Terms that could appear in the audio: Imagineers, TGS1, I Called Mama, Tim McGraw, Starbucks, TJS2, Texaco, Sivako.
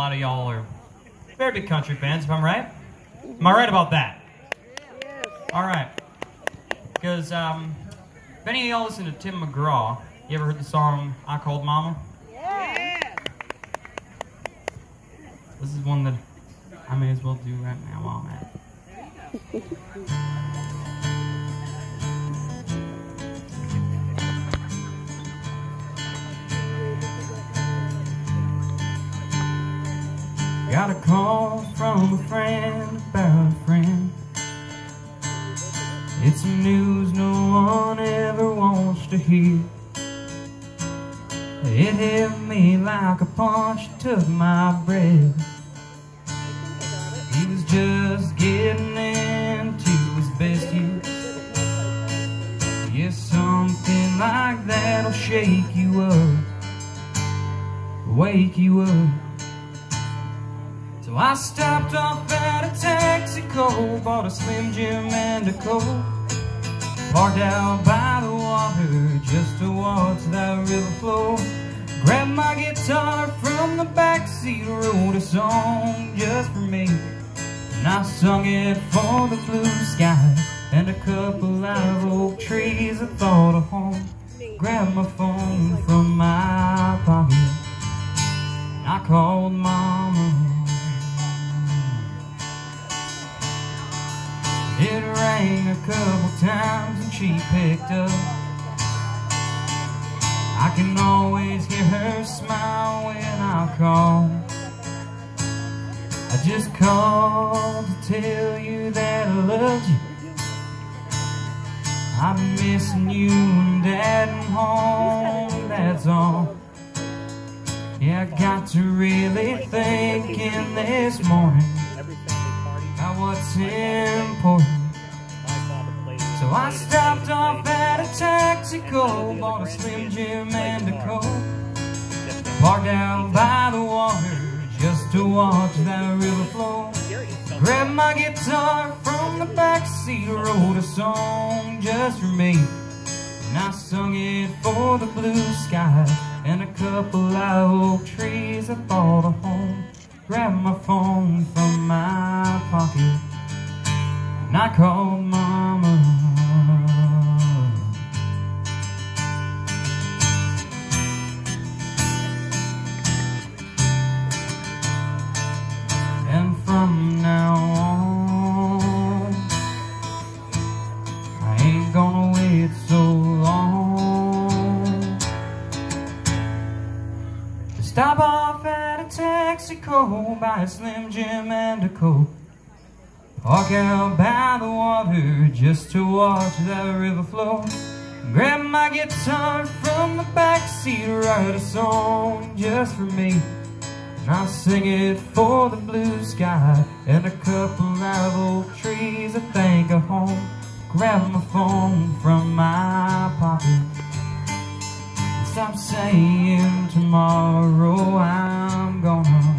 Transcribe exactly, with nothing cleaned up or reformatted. lot of y'all are very big country fans, if I'm right. Am I right about that? All right. Because um, if any of y'all listen to Tim McGraw, you ever heard the song I Called Mama? Yeah. This is one that I may as well do right now while I'm at it. Got a call from a friend about a friend. It's news no one ever wants to hear. It hit me like a punch, took my breath. He was just getting into his best years. Yes, something like that'll shake you up, wake you up. So I stopped off at a Texaco, bought a Slim Jim and a Coke, parked out by the water just to watch that river flow. Grabbed my guitar from the backseat, wrote a song just for me, and I sung it for the blue sky and a couple of oak trees. I thought of home, grabbed my phone from my pocket, and I called Mama. It rang a couple times and she picked up. I can always hear her smile when I call. I just called to tell you that I loved you. I'm missing you and Dad and home, that's all. Yeah, I got to really thinking this morning about what's important. So I stopped off at a Texaco, bought a Slim Jim and a Coke, parked down by the water just to watch that river flow. Grabbed my guitar from the backseat, wrote a song just for me, and I sung it for the blue sky and a couple of oak trees. I thought of home, grabbed my phone from my pocket, and I called Mama. And from now on, I ain't gonna wait so long to stop off at Texaco, buy a Slim Jim and a Coke, walk out by the water just to watch that river flow. Grab my guitar from the backseat, write a song just for me, and I sing it for the blue sky and a couple of old trees. I think of home, grab my phone from my pocket, stop saying tomorrow I'm gonna